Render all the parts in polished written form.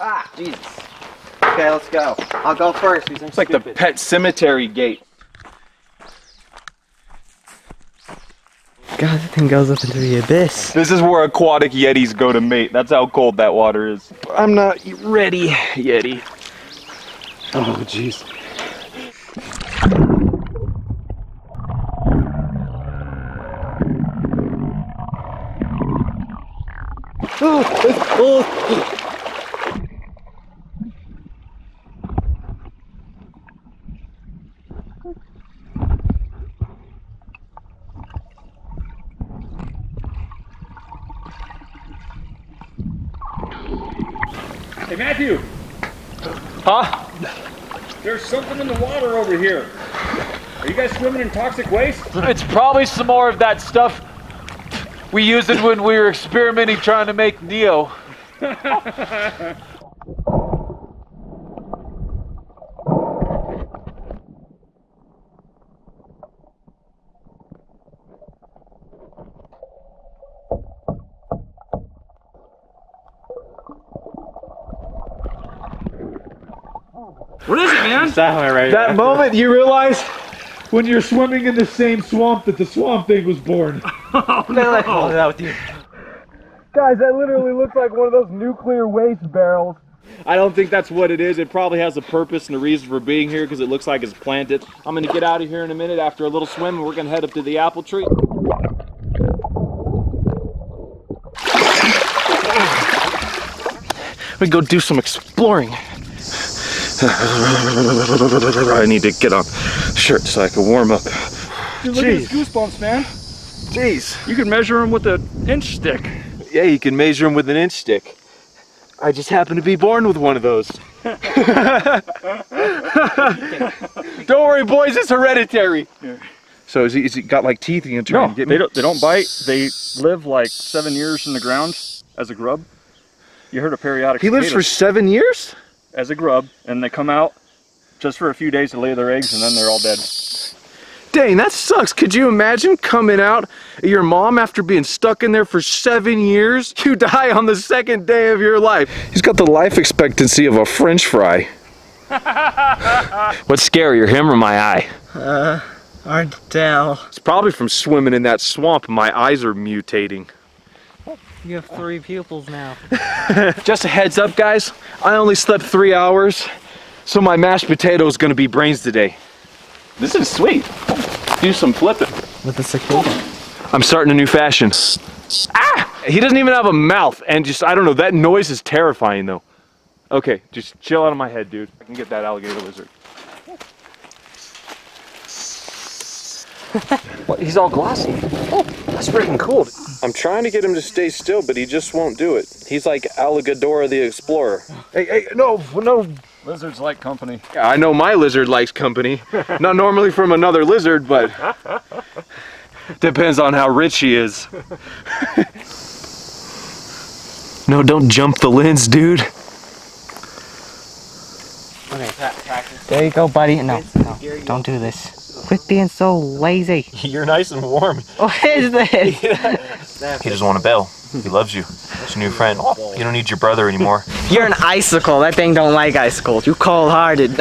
Ah, Jesus. Okay, let's go. I'll go first. It's like the Pet Cemetery gate. God, that thing goes up into the abyss. This is where aquatic yetis go to mate. That's how cold that water is. I'm not ready, yeti. Oh, jeez. Oh. Hey, Matthew! Huh? There's something in the water over here. Are you guys swimming in toxic waste? It's probably some more of that stuff we used it when we were experimenting trying to make Neo. What is it, man? That moment you realize when you're swimming in the same swamp that the Swamp Thing was born. Oh, no. Like, oh, that with you. Guys, that literally looks like one of those nuclear waste barrels. I don't think that's what it is. It probably has a purpose and a reason for being here because it looks like it's planted. I'm going to get out of here in a minute after a little swim, and we're going to head up to the apple tree. We go do some exploring. I need to get on shirt so I can warm up. Dude, look at his goosebumps, man. Jeez. You can measure him with an inch stick. Yeah, you can measure him with an inch stick. I just happen to be born with one of those. Don't worry, boys, it's hereditary. Yeah. So is he got like teeth you can try and get me? They don't bite. They live like 7 years in the ground as a grub. You heard of periodic He lives for 7 years? As a grub, and they come out just for a few days to lay their eggs, and then they're all dead. Dang, that sucks. Could you imagine coming out your mom after being stuck in there for 7 years? You die on the second day of your life. He's got the life expectancy of a French fry. What's scarier, him or my eye? Hard to tell. It's probably from swimming in that swamp. My eyes are mutating. You have 3 pupils now. Just a heads up, guys. I only slept 3 hours, so my mashed potato is going to be brains today. This is sweet. Do some flipping. With a cicada. I'm starting a new fashion. Ah! He doesn't even have a mouth, and just, I don't know, that noise is terrifying, though. Okay, just chill out of my head, dude. I can get that alligator lizard. What? He's all glossy. Oh, that's freaking cool. I'm trying to get him to stay still, but he just won't do it. He's like Alligadora the Explorer. Hey, no. Lizards like company. I know my lizard likes company. Not normally from another lizard, but depends on how rich he is. No, don't jump the lens, dude. Okay, there you go, buddy. No, don't do this. Quit being so lazy. You're nice and warm. What is this? Yeah. He doesn't want to bail. He loves you. He's a new friend. Oh, you don't need your brother anymore. You're an icicle. That thing don't like icicles. You cold-hearted.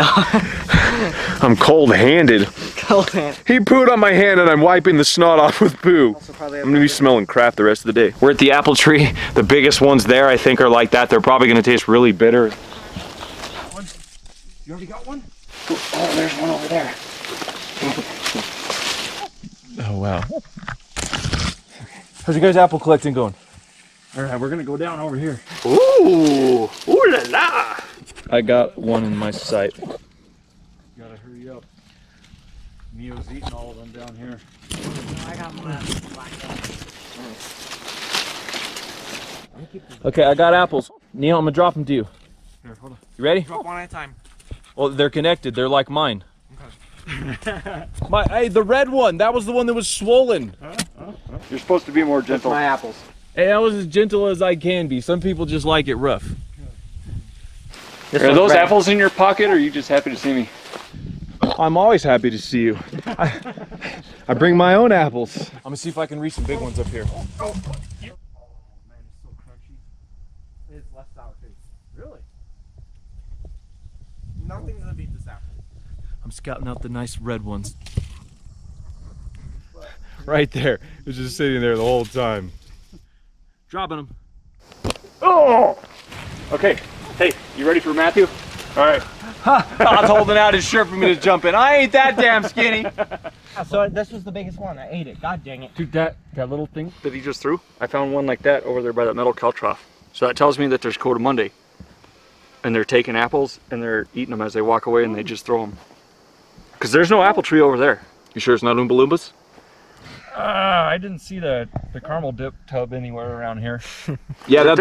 I'm cold-handed. Cold-handed. He pooed on my hand and I'm wiping the snot off with poo. I'm going to be smelling crap the rest of the day. We're at the apple tree. The biggest ones there, I think, are like that. They're probably going to taste really bitter. One. You already got one? Oh, there's one over there. Oh, wow. How's your guys' apple collecting going? All right, we're going to go down over here. Ooh, ooh la la. I got one in my sight. Gotta hurry up. Neo's eating all of them down here. I got one. Okay, I got apples. Neo, I'm going to drop them to you. Here, hold on. You ready? Drop one at a time. Well, they're connected. They're like mine. Hey, the red one. That was the one that was swollen. You're supposed to be more gentle. That's my apples. Hey, I was as gentle as I can be. Some people just like it rough. Are those apples in your pocket, or are you just happy to see me? I'm always happy to see you. I bring my own apples. I'm gonna see if I can reach some big ones up here. Oh, man, it's so crunchy. It's left out. Really? Nothing's gonna beat this apple. I'm scouting out the nice red ones. Right there. It's just sitting there the whole time. Dropping them. Oh! Okay. Hey, you ready for Matthew? All right. Todd's holding out his shirt for me to jump in. I ain't that damn skinny. So this was the biggest one. I ate it. God dang it. Dude, that little thing that he just threw, I found one like that over there by that metal cow trough. So that tells me that there's Coda Monday. And they're taking apples and they're eating them as they walk away and they just throw them. Because there's no apple tree over there. You sure it's not Oompa Loompas? I didn't see the caramel dip tub anywhere around here. Yeah, that's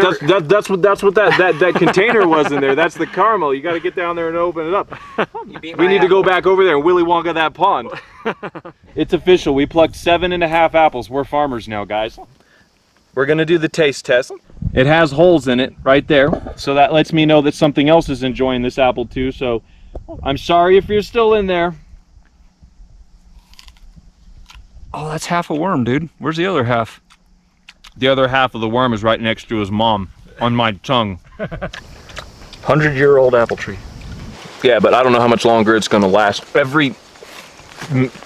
what that container was in there. That's the caramel. You got to get down there and open it up. We need to go back over there and Willy Wonka that pond. It's official. We plucked 7.5 apples. We're farmers now, guys. We're going to do the taste test. It has holes in it right there. So that lets me know that something else is enjoying this apple too. So I'm sorry if you're still in there. Oh, that's half a worm, dude. Where's the other half? The other half of the worm is right next to his mom on my tongue. 100-year-old apple tree. Yeah, but I don't know how much longer it's going to last. Every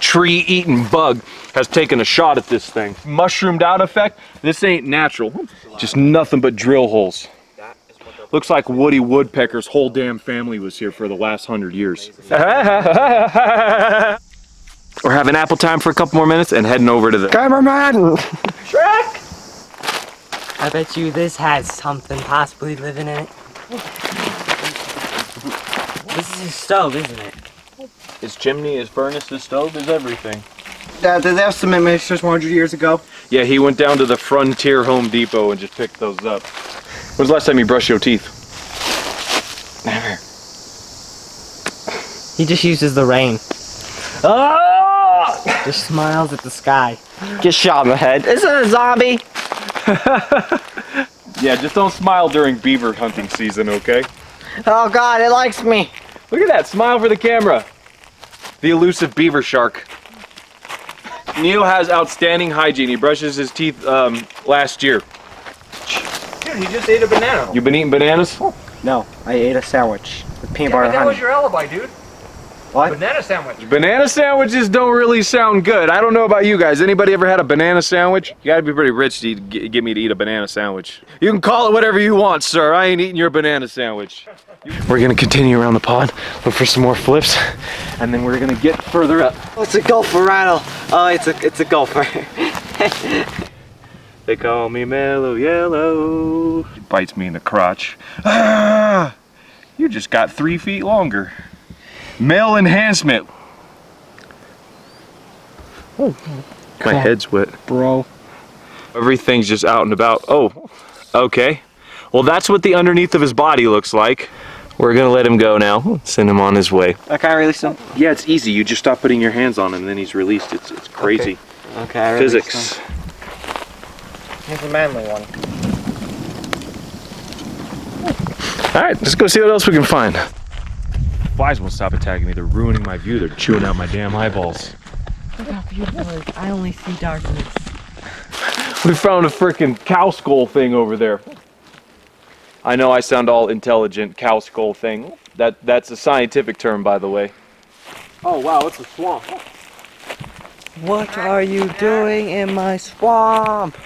tree-eating bug has taken a shot at this thing. Mushroomed out effect, this ain't natural. Just nothing but drill holes. Looks like Woody Woodpecker's whole damn family was here for the last 100 years. We're having apple time for a couple more minutes and heading over to the cameraman. Shrek! I bet you this has something possibly living in it. This is his stove, isn't it? His chimney, his furnace, his stove, is everything. Did they have cement mixers 100 years ago? Yeah, he went down to the Frontier Home Depot and just picked those up. When's the last time you brushed your teeth? Never. He just uses the rain. Oh! Just smiles at the sky. Just shot in the head. Isn't it a zombie? Yeah, just don't smile during beaver hunting season, okay? Oh God, it likes me. Look at that, smile for the camera. The elusive beaver shark. Neil has outstanding hygiene. He brushes his teeth last year. Dude, he just ate a banana. You been eating bananas? No, I ate a sandwich with peanut butter and honey. That was your alibi, dude. What? Banana sandwich. Banana sandwiches don't really sound good. I don't know about you guys. Anybody ever had a banana sandwich? You gotta be pretty rich to get me to eat a banana sandwich. You can call it whatever you want, sir. I ain't eating your banana sandwich. We're gonna continue around the pond, look for some more flips, and then we're gonna get further up. Oh, it's a gopher rattle. Oh, it's a gopher. They call me Mellow Yellow. It bites me in the crotch. Ah, you just got 3 feet longer. Male enhancement. Oh, my head's wet. Bro. Everything's just out and about. Oh, okay. Well, that's what the underneath of his body looks like. We're gonna let him go now. Send him on his way. Can I release him? Yeah, it's easy. You just stop putting your hands on him and then he's released. It's crazy. Okay, I released him. Physics. Here's a manly one. All right, let's go see what else we can find. Flies won't stop attacking me. They're ruining my view. They're chewing out my damn eyeballs. Look how beautiful it is. I only see darkness. We found a freaking cow skull thing over there. I know I sound all intelligent. Cow skull thing. That's a scientific term, by the way. Oh wow, it's a swamp. What are you doing in my swamp?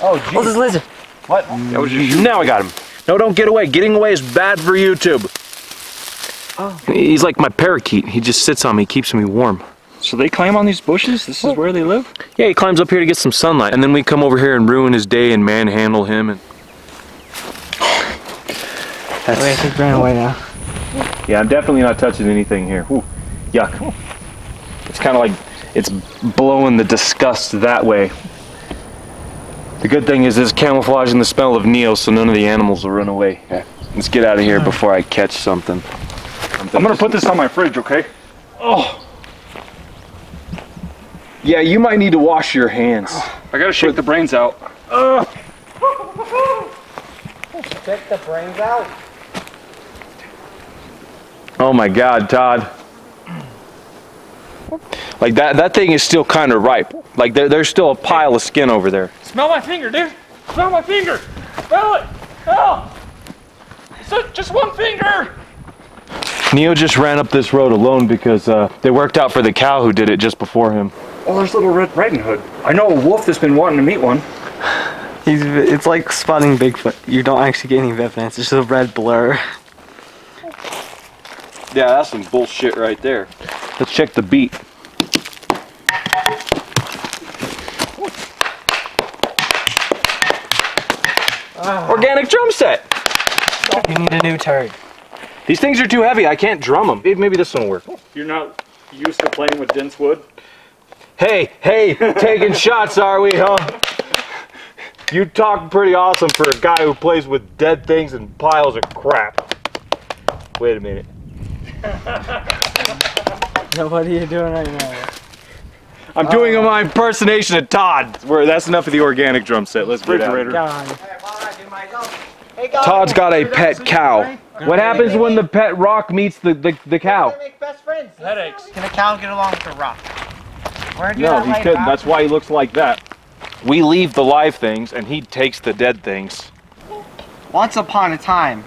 Oh geez. Oh, there's a lizard. What? That was just... Now I got him. No, don't get away. Getting away is bad for YouTube. Oh. He's like my parakeet. He just sits on me, keeps me warm. So they climb on these bushes? This is where they live? Yeah, he climbs up here to get some sunlight. And then we come over here and ruin his day and manhandle him. And... That's... Wait, he ran away now. Yeah, I'm definitely not touching anything here. Ooh, yuck. It's kind of like it's blowing the disgust that way. The good thing is it's camouflaging the smell of Neil, so none of the animals will run away. Yeah. Let's get out of here before I catch something. I'm gonna put this on my fridge, okay? Oh! Yeah, you might need to wash your hands. I gotta shake the brains out. Shake the brains out? Oh my God, Todd. Like that thing is still kind of ripe. Like there's still a pile of skin over there. Smell my finger, dude! Smell my finger! Smell it! Oh! It's just one finger! Neo just ran up this road alone because they worked out for the cow who did it just before him. Oh, there's Little Red Riding Hood. I know a wolf that's been wanting to meet one. It's like spotting Bigfoot. You don't actually get any evidence. It's just a red blur. Yeah, that's some bullshit right there. Let's check the beat. Organic drum set! You need a new turd. These things are too heavy. I can't drum them. Maybe this one will work. You're not used to playing with dense wood? Hey, taking shots, are we, huh? You talk pretty awesome for a guy who plays with dead things and piles of crap. Wait a minute. Now what are you doing right now? I'm doing my impersonation of Todd. That's enough of the organic drum set. Let's get it out. Todd's got a pet cow. What happens when the pet rock meets the cow? Headaches. Can a cow get along with a rock? No, he couldn't. That's why he looks like that. We leave the live things, and he takes the dead things. Once upon a time,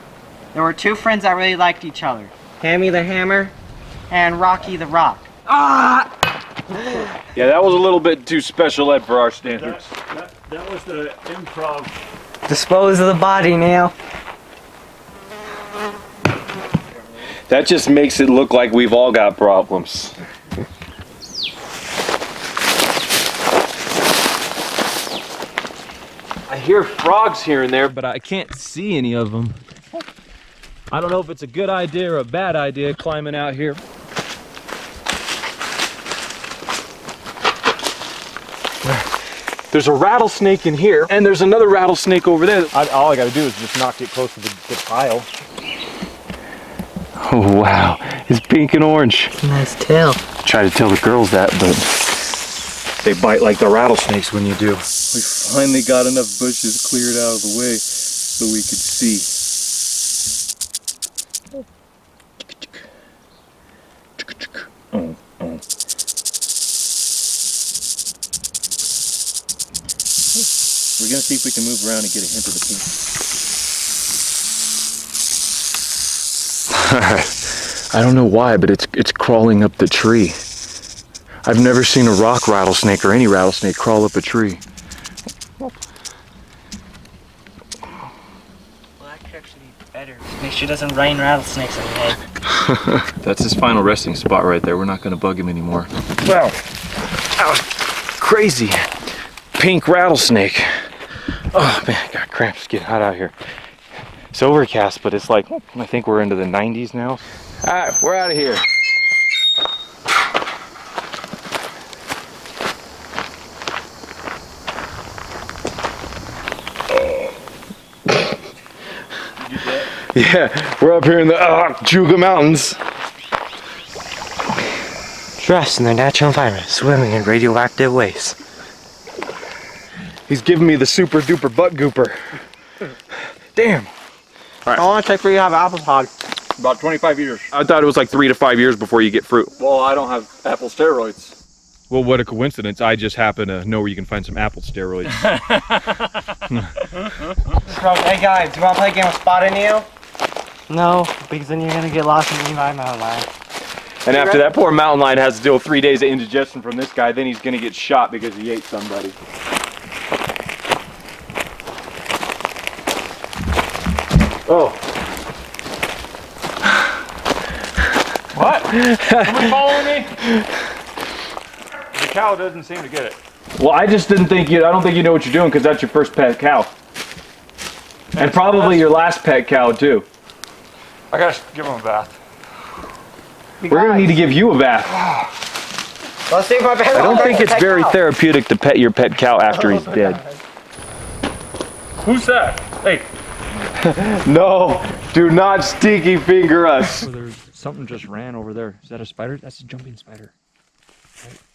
there were two friends that really liked each other. Hammy the Hammer and Rocky the Rock. Ah! Yeah, that was a little bit too special ed for our standards. That was the improv. Dispose of the body now. That just makes it look like we've all got problems. I hear frogs here and there, but I can't see any of them. I don't know if it's a good idea or a bad idea climbing out here. There's a rattlesnake in here, and there's another rattlesnake over there. All I gotta do is just not get close to the pile. Oh, wow. It's pink and orange. Nice tail. Try to tell the girls that, but... they bite like the rattlesnakes when you do. We finally got enough bushes cleared out of the way so we could see. Oh. We're gonna see if we can move around and get a hint of the pink. I don't know why, but it's crawling up the tree. I've never seen a rock rattlesnake or any rattlesnake crawl up a tree. Well, that could actually be better. Make sure it doesn't rain rattlesnakes on your head. That's his final resting spot right there. We're not going to bug him anymore. Wow. That was crazy. Pink rattlesnake. Oh, man, I got cramps getting hot out here. It's overcast, but it's like, I think we're into the 90s now. All right, we're out of here. Yeah, we're up here in the Juga Mountains. Dressed in their natural environment, swimming in radioactive waste. He's giving me the super duper butt gooper. Damn. All right. How long does it take for you to have apples, Hog? About 25 years. I thought it was like 3 to 5 years before you get fruit. Well, I don't have apple steroids. Well, what a coincidence. I just happen to know where you can find some apple steroids. Hey guys, do you want to play a game of Spotted Neo? No, because then you're going to get lost in the Levi mountain lion. And after that poor mountain lion has to deal with 3 days of indigestion from this guy, then he's going to get shot because he ate somebody. Oh. What? Somebody following me? The cow doesn't seem to get it. Well, I just didn't think you... I don't think you know what you're doing because that's your first pet cow. And probably your last pet cow, too. I gotta give him a bath. We're gonna need to give you a bath. Let's see if my I don't think it's very therapeutic to pet your pet cow after he's dead. Who's that? Hey. No, do not stinky finger us. Something just ran over there. Is that a spider? That's a jumping spider. Right.